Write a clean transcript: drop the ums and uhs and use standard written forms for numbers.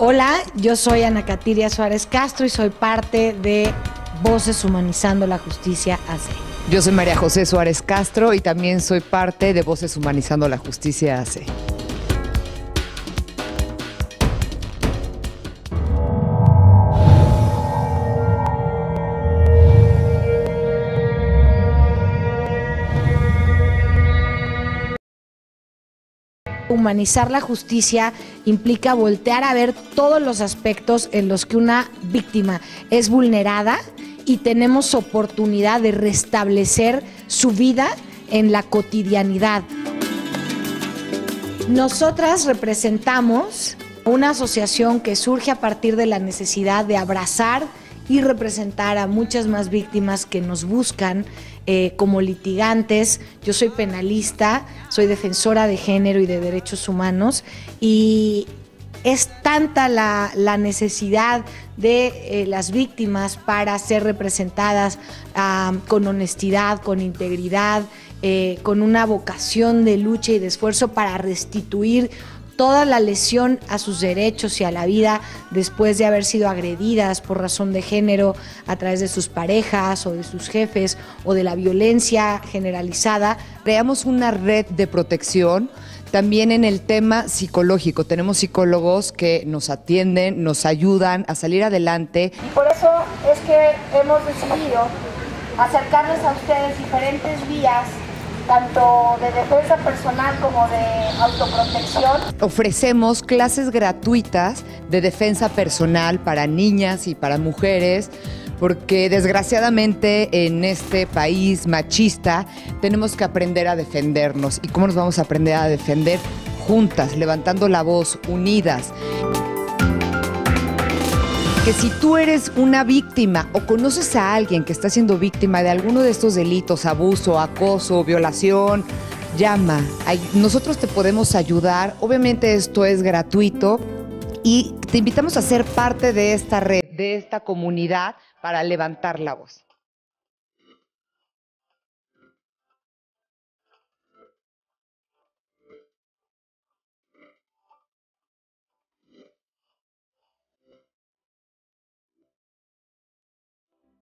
Hola, yo soy Ana Katiria Suárez Castro y soy parte de Voces Humanizando la Justicia AC. Yo soy María José Suárez Castro y también soy parte de Voces Humanizando la Justicia AC. Humanizar la justicia implica voltear a ver todos los aspectos en los que una víctima es vulnerada y tenemos oportunidad de restablecer su vida en la cotidianidad. Nosotras representamos una asociación que surge a partir de la necesidad de abrazar y representar a muchas más víctimas que nos buscan como litigantes. Yo soy penalista, soy defensora de género y de derechos humanos, y es tanta la necesidad de las víctimas para ser representadas con honestidad, con integridad, con una vocación de lucha y de esfuerzo para restituir toda la lesión a sus derechos y a la vida después de haber sido agredidas por razón de género a través de sus parejas o de sus jefes o de la violencia generalizada. Creamos una red de protección también en el tema psicológico. Tenemos psicólogos que nos atienden, nos ayudan a salir adelante. Y por eso es que hemos decidido acercarles a ustedes diferentes vías, tanto de defensa personal como de autoprotección. Ofrecemos clases gratuitas de defensa personal para niñas y para mujeres, porque desgraciadamente en este país machista tenemos que aprender a defendernos. ¿Y cómo nos vamos a aprender a defender? Juntas, levantando la voz, unidas. Que si tú eres una víctima o conoces a alguien que está siendo víctima de alguno de estos delitos, abuso, acoso, violación, llama. Nosotros te podemos ayudar. Obviamente esto es gratuito y te invitamos a ser parte de esta red, de esta comunidad, para levantar la voz.